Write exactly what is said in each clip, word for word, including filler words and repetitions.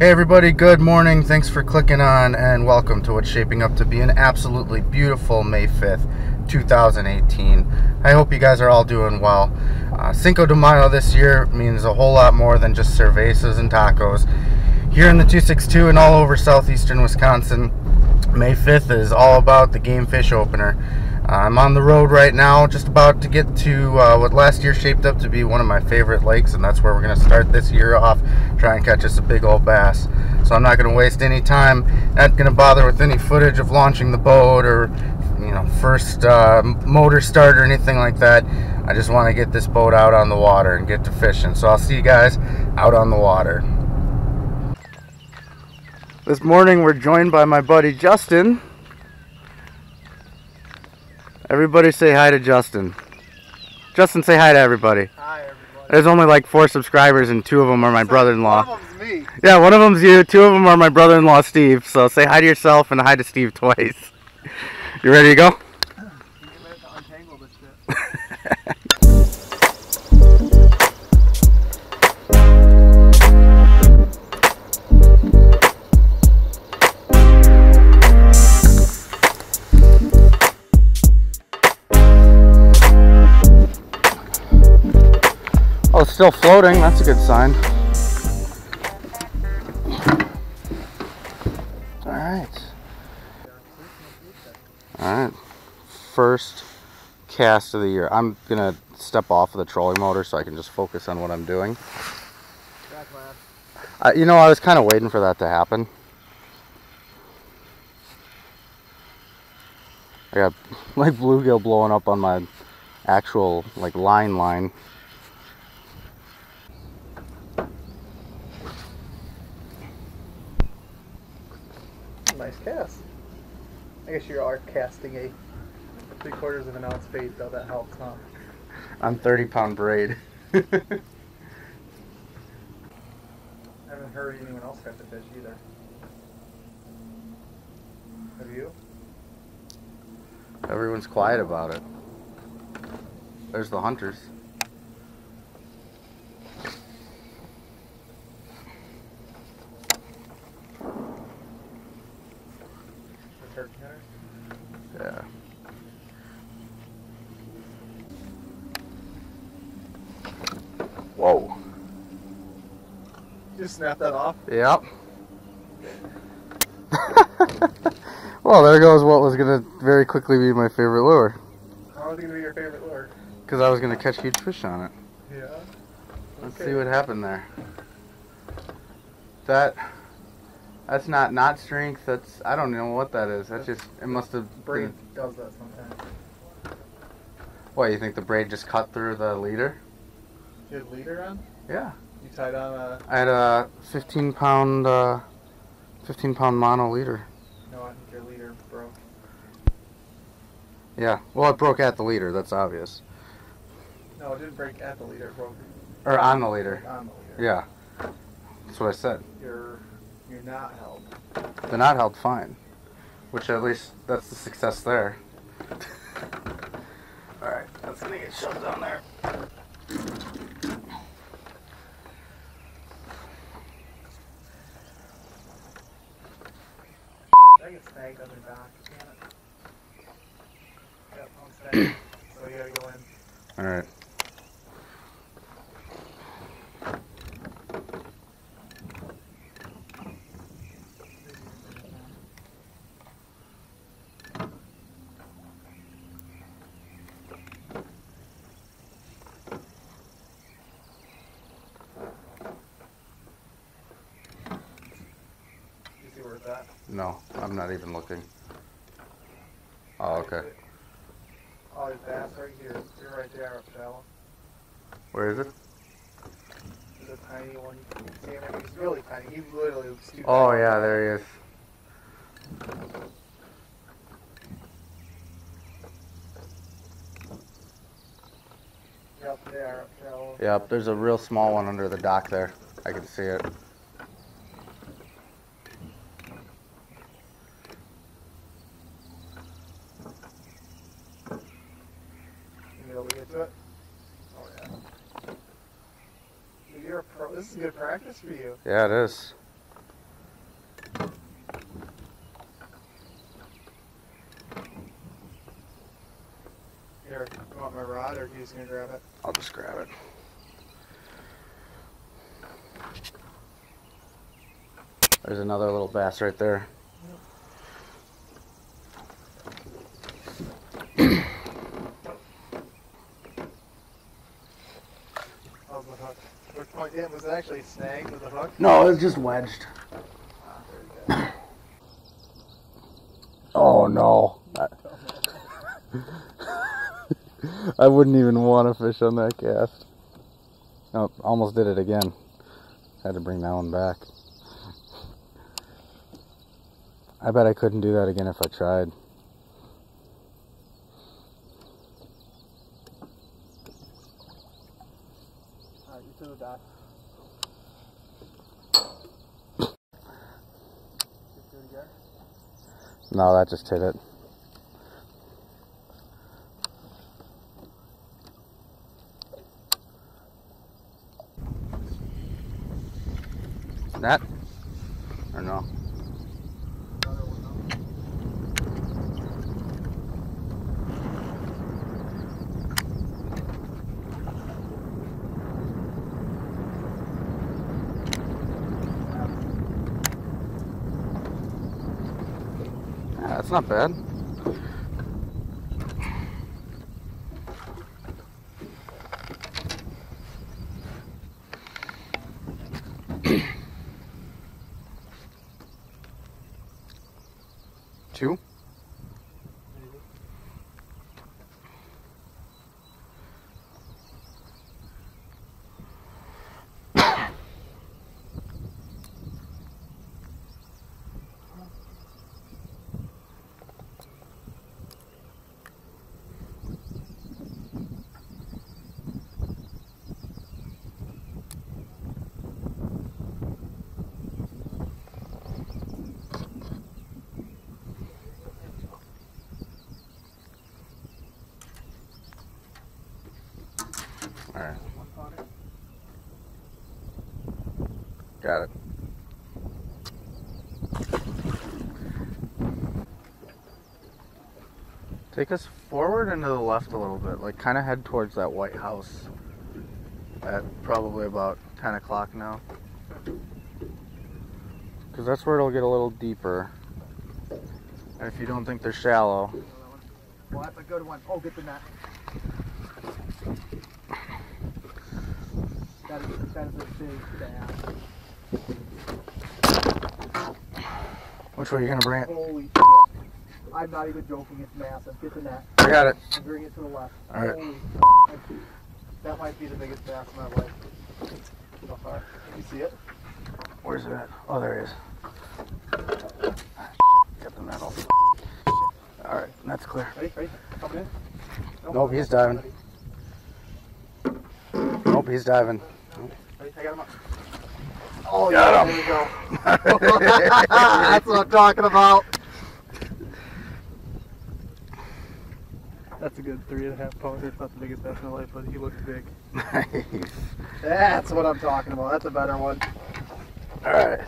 Hey everybody, good morning. Thanks for clicking on and welcome to what's shaping up to be an absolutely beautiful May fifth, two thousand eighteen. I hope you guys are all doing well. Uh, Cinco de Mayo this year means a whole lot more than just cervezas and tacos. Here in the two six two and all over southeastern Wisconsin, May fifth is all about the game fish opener. Uh, I'm on the road right now, just about to get to uh, what last year shaped up to be one of my favorite lakes, and that's where we're going to start this year off, try and catch us a big old bass. So I'm not going to waste any time, not going to bother with any footage of launching the boat or, you know, first uh, motor start or anything like that. I just want to get this boat out on the water and get to fishing. So I'll see you guys out on the water. This morning we're joined by my buddy Justin. Everybody say hi to Justin. Justin, say hi to everybody. Hi, everybody. There's only like four subscribers and two of them are my brother-in-law. One of them's me. Yeah, one of them's you. Two of them are my brother-in-law, Steve. So say hi to yourself and hi to Steve twice. You ready to go? You can let it untangle this shit. Oh, it's still floating. That's a good sign. All right. All right. First cast of the year. I'm going to step off of the trolling motor so I can just focus on what I'm doing. Uh, you know, I was kind of waiting for that to happen. I got like bluegill blowing up on my actual like line line. Nice cast. I guess you are casting a three quarters of an ounce bait, though. That helps, huh? On thirty pound braid. I haven't heard anyone else catch a fish either. Have you? Everyone's quiet about it. There's the hunters. Yeah. Whoa. You snapped that off? Yep. Well, there goes what was going to very quickly be my favorite lure. How was it going to be your favorite lure? Because I was going to catch huge fish on it. Yeah. Okay. Let's see what happened there. That... That's not not strength. That's, I don't know what that is. That's just, it must have been. Braid does that sometimes. What, you think the braid just cut through the leader? You had leader on? Yeah. You tied on a. I had a fifteen pound, uh, fifteen pound mono leader. No, I think your leader broke. Yeah. Well, it broke at the leader. That's obvious. No, it didn't break at the leader. It broke. Or on the leader. On the leader. Yeah. That's what I said. Your. You're not held. They're not held fine. Which at least, that's the success there. Alright, that's gonna get shoved down there. I get snagged on their dock, can't it? Yep, I'm snagged. So you gotta go in. Alright. No, I'm not even looking. Oh, okay. Oh, there's bass right here. You're right there, shallow. Where is it? There's a tiny one. You can see him. He's really tiny. He literally was too. Oh, tiny. Yeah, there he is. Yep, there, shallow. Yep, there's a real small one under the dock there. I can see it. This is good practice for you. Yeah, it is. shot, or he's gonna grab it? I'll just grab it. There's another little bass right there. Yep. How's the hook? Which point, yeah, was it actually snagged with the hook? No, it was just wedged. Ah, oh no. I, I wouldn't even want to fish on that cast. Oh, almost did it again. Had to bring that one back. I bet I couldn't do that again if I tried. Alright, you threw the dock. Just do it again? No, that just hit it. That? Or no? That's not bad. Two? Got it. Take us forward and to the left a little bit, like kind of head towards that white house at probably about ten o'clock now. Because that's where it'll get a little deeper. And if you don't think they're shallow. Well, that's a good one. Oh, get the net. That is, that is a big bass. Which way are you gonna bring it? Holy shit. I'm not even joking, it's massive. Get the net. I got it. And bring it to the left. Alright. Holy shit. That might be the biggest bass in my life so far. You see it? Where's it at? Oh, there it is. Got the net off. Alright, that's clear. Ready? Ready? Come in? Nope, nope, he's diving. Nope, he's diving. Nope. Ready? I got him up. Oh, yeah, there you go. That's what I'm talking about. That's a good three and a half pounder. It's not the biggest bass in my life, but he looks big. Nice. That's what I'm talking about. That's a better one. All right.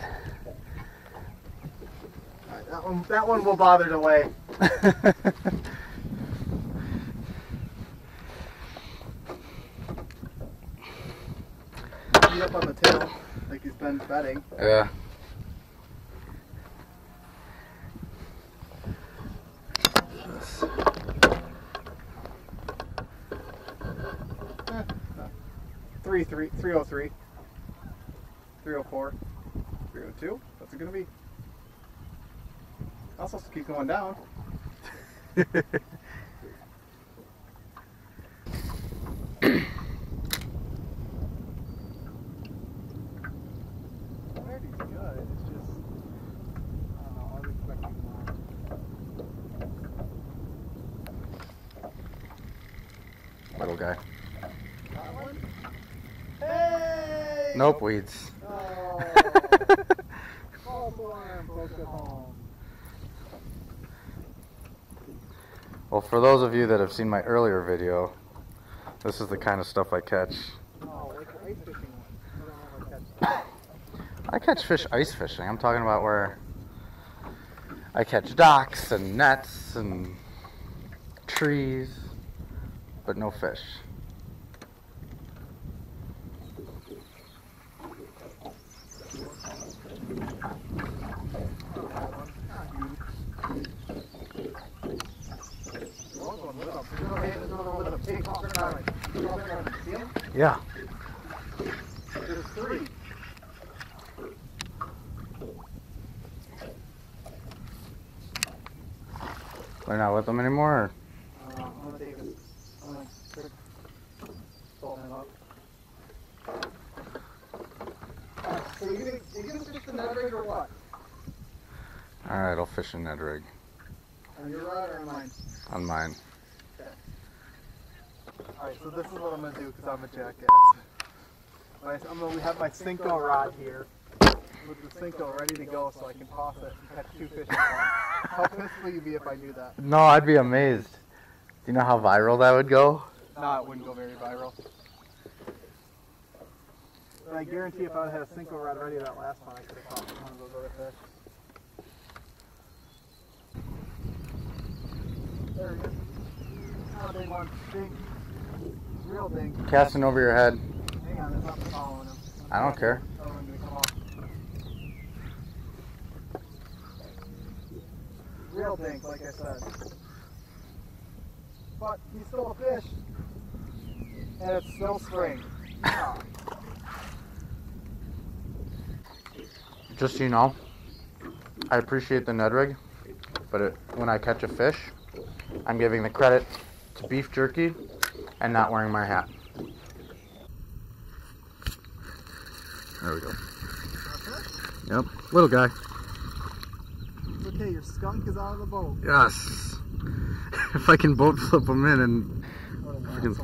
All right, that one, that one will bother to weigh. He's up on the tail. Like he's been betting. Yeah. Yes. Eh, no. Three, three, three oh three. Three oh four. Three oh two. What's it gonna be? I'll supposed to keep going down. Little guy. Hey! Nope, weeds. Oh. Well, for those of you that have seen my earlier video, this is the kind of stuff I catch. I catch fish ice fishing. I'm talking about where I catch docks and nets and trees. but no fish. Yeah. There's three. We're not with them anymore? Uh, I'm gonna take it. I'm gonna take it. Fold them up. Alright, so you're gonna, you're gonna fish the Ned Rig or what? Alright, I'll fish a Ned Rig. On your rod or on mine? On mine. Alright, so this is what I'm going to do because I'm a jackass. I'm going to have my Cinco rod here with the Cinco ready to go so I can toss it and catch two fish. How pissed will you be if I do that? No, I'd be amazed. Do you know how viral that would go? No, it wouldn't go very viral. But I guarantee if I had a Cinco rod ready that last one, I could have caught one of those other fish. There we go. Oh, big one. Big. Real big. Casting over your head. Hang on, I'm not following him. I don't care. Real things, like I said. But he's still a fish. And it's still spring. Oh. Just so you know, I appreciate the Ned Rig, but it, when I catch a fish, I'm giving the credit to beef jerky and not wearing my hat. There we go. Yep, little guy. It's okay, your skunk is out of the boat. Yes. If I can boat flip him in and... I can...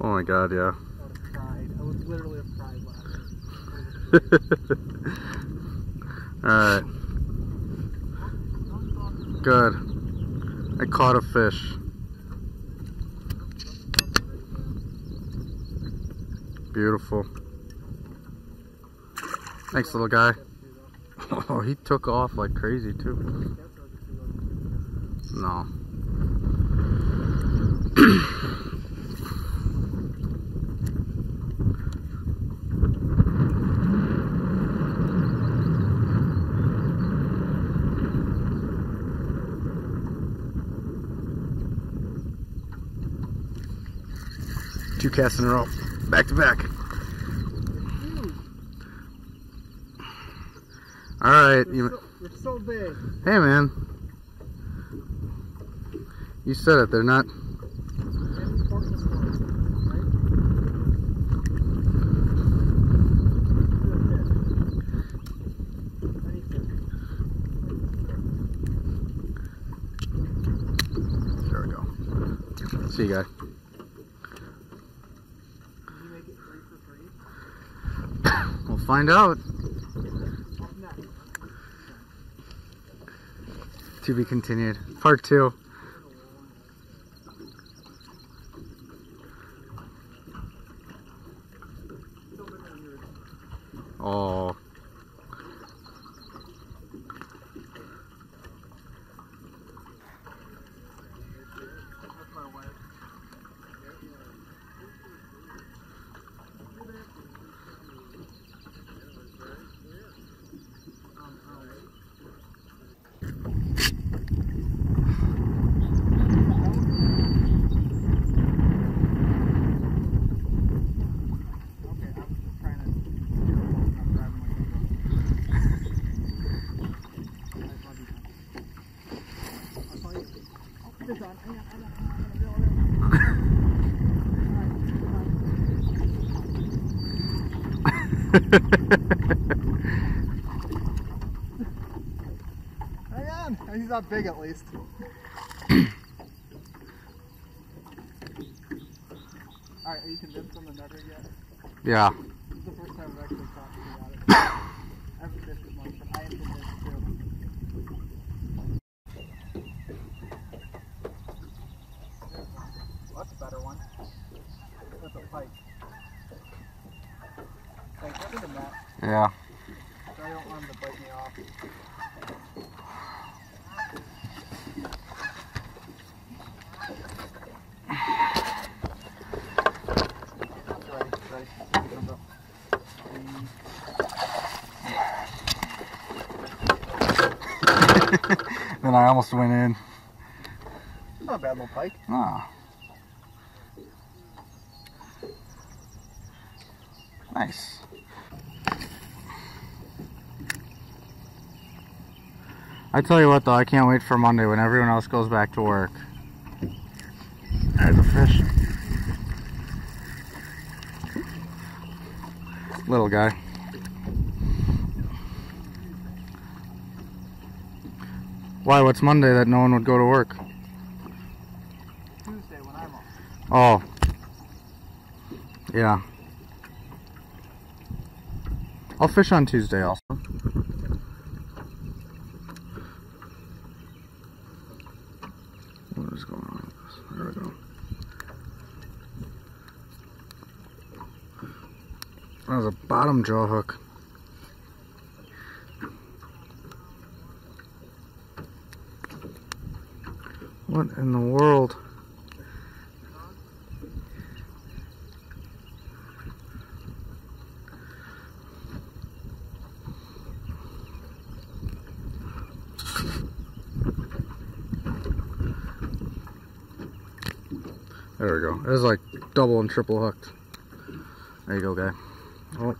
Oh my god, yeah. I would have cried. I would literally have cried laughing. Alright. Good. I caught a fish. Beautiful. Thanks, little guy. Oh, he took off like crazy, too. No. Two casts in a row. Back to back. Alright. You're, so, you're so big. Hey, man. You said it. They're not... There we go. See you, guy. Find out. To be continued. Part two. Oh. Hang on, he's not big at least. Alright, are you convinced on the Ned Rig yet? Yeah. This is the first time I've actually talked to you about it. I haven't fished it much, but I am convinced too. Well, that's a better one. That's a pike. Yeah. I don't want him to bite me off. Then I almost went in. Not a bad little pike. Ah. Nice. I tell you what though, I can't wait for Monday when everyone else goes back to work. There's a fish. Little guy. Why, what's Monday that no one would go to work? Tuesday when I'm off. Oh. Yeah. I'll fish on Tuesday also. What is going on with this? There we go. That was a bottom jaw hook. What in the world? There we go. It was like double and triple hooked. There you go, guy. Oh.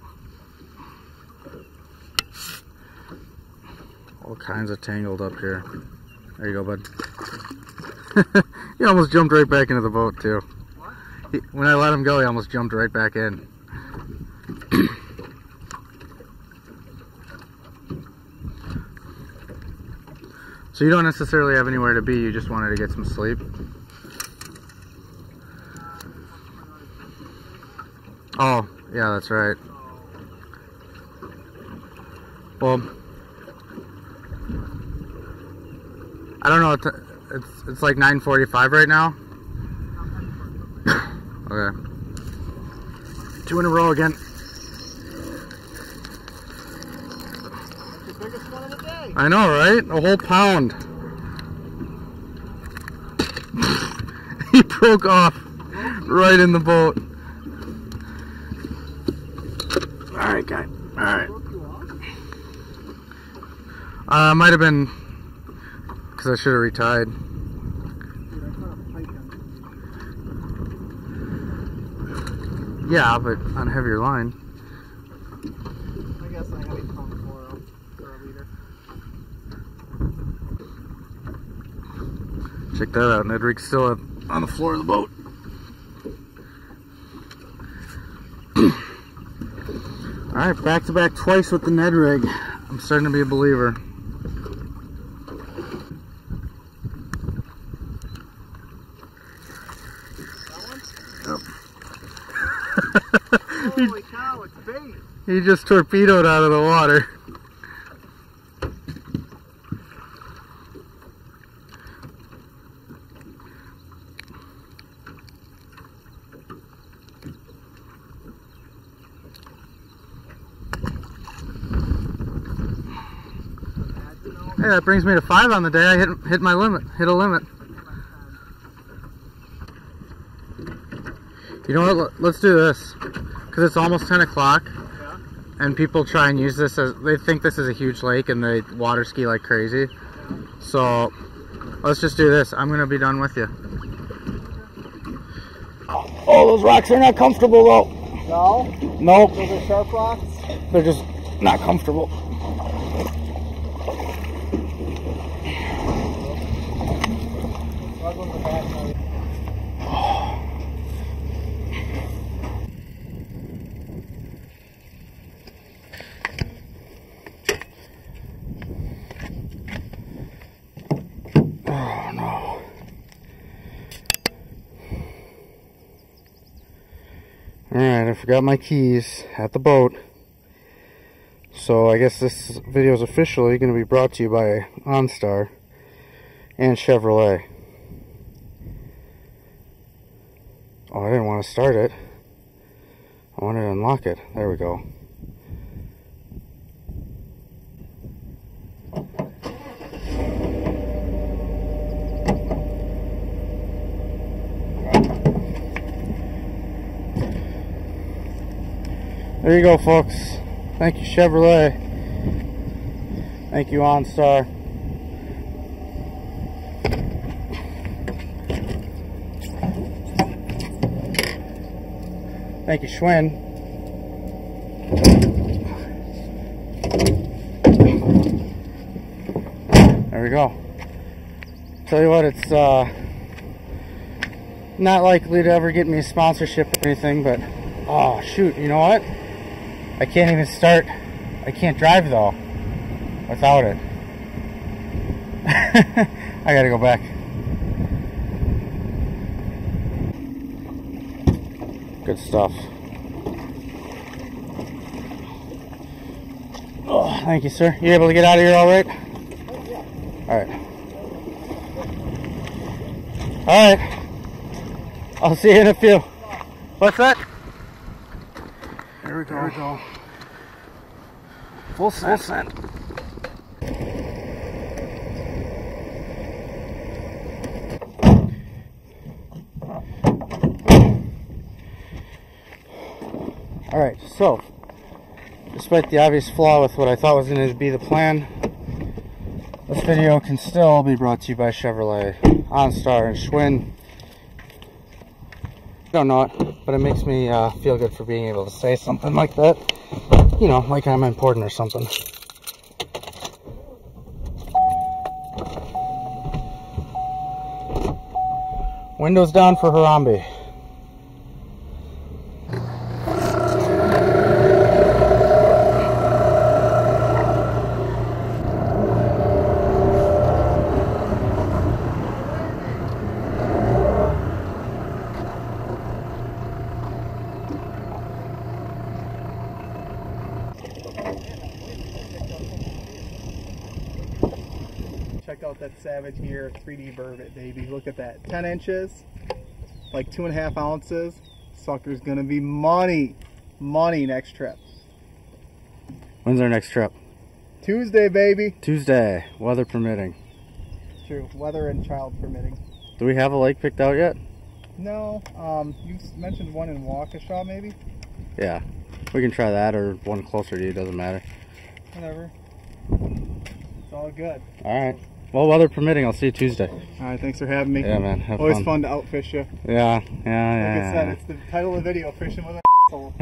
All kinds of tangled up here. There you go, bud. He almost jumped right back into the boat, too. What? He, when I let him go, he almost jumped right back in. So you don't necessarily have anywhere to be, you just wanted to get some sleep. Oh, yeah, that's right. Well, I don't know, it's, it's like nine forty-five right now. Okay. Two in a row again. That's the biggest one of the day. I know, right? A whole pound. He broke off right in the boat. Alright, guy. Alright. Uh, might have been because I should have retied. Yeah, but on a heavier line. I guess I had a pump for a leader. Check that out. Ned Rig's still on the floor of the boat. Alright, back to back twice with the Ned Rig. I'm starting to be a believer. That one? Yep. Holy cow, it's big. He just torpedoed out of the water. Hey, that brings me to five on the day. I hit hit my limit, hit a limit. You know what? Let's do this because it's almost ten o'clock, yeah. And people try and use this as they think this is a huge lake and they water ski like crazy. Yeah. So let's just do this. I'm gonna be done with you. Oh, those rocks are not comfortable though. No. Nope. Those are sharp rocks. They're just not comfortable. Alright, I forgot my keys at the boat, so I guess this video is officially going to be brought to you by OnStar and Chevrolet. Oh, I didn't want to start it. I wanted to unlock it. There we go. There you go, folks. Thank you, Chevrolet. Thank you, OnStar. Thank you, Schwinn. There we go. Tell you what, it's uh, not likely to ever get me a sponsorship or anything, but oh shoot, you know what? I can't even start. I can't drive though without it. I gotta go back. Good stuff. Oh, thank you, sir. You able to get out of here all right? All right. All right. I'll see you in a few. What's that? There we go. There we go. Full send. Full send. Alright, so, despite the obvious flaw with what I thought was going to be the plan, this video can still be brought to you by Chevrolet, OnStar, and Schwinn. I don't know it, but it makes me uh, feel good for being able to say something like that. You know, like I'm important or something. Windows down for Harambe. Out that Savage Gear three D Burbot, baby. Look at that. ten inches, like two and a half ounces. Sucker's gonna be money. Money next trip. When's our next trip? Tuesday, baby. Tuesday, weather permitting. True, weather and child permitting. Do we have a lake picked out yet? No, um, you mentioned one in Waukesha, maybe? Yeah, we can try that or one closer to you, doesn't matter. Whatever. It's all good. Alright. Well, weather permitting, I'll see you Tuesday. All right, thanks for having me. Yeah, man, have Always fun. fun to outfish you. Yeah, yeah, yeah. Like I said, it's the title of the video, Fishing with an Asshole.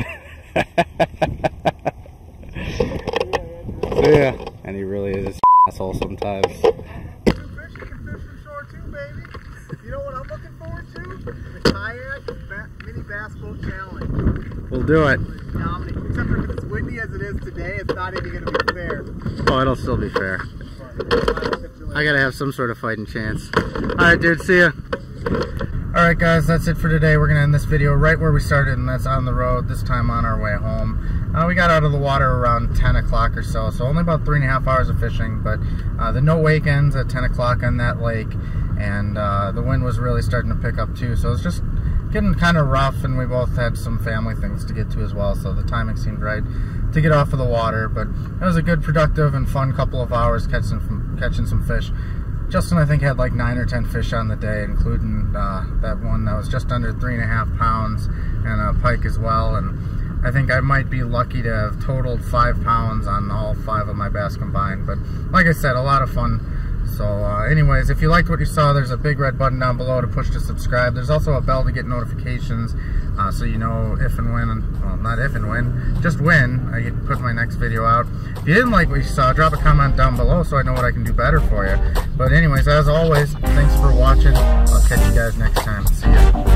Yeah, and he really is an asshole sometimes. Fishing can fish from shore too, baby. You know what I'm looking forward to? The kayak ba mini bass boat challenge. We'll do it. Except for if it's windy as it is today, it's not even going to be fair. Oh, it'll still be fair. I gotta have some sort of fighting chance. Alright, dude, see ya. Alright, guys, that's it for today. We're gonna end this video right where we started, and that's on the road, this time on our way home. Uh, we got out of the water around ten o'clock or so, so only about three and a half hours of fishing, but uh, the no wake ends at ten o'clock on that lake, and uh, the wind was really starting to pick up too, so it's just getting kind of rough, and we both had some family things to get to as well, so the timing seemed right to get off of the water. But it was a good, productive, and fun couple of hours catching some, catching some fish. Justin, I think, had like nine or ten fish on the day, including uh, that one that was just under three and a half pounds, and a pike as well. And I think I might be lucky to have totaled five pounds on all five of my bass combined. But like I said, a lot of fun. So uh, anyways, if you liked what you saw, there's a big red button down below to push to subscribe. There's also a bell to get notifications. Uh, so you know if and when, well, not if and when, just when I get to put my next video out. If you didn't like what you saw, drop a comment down below so I know what I can do better for you. But anyways, as always, thanks for watching. I'll catch you guys next time. See ya.